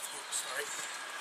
Sorry.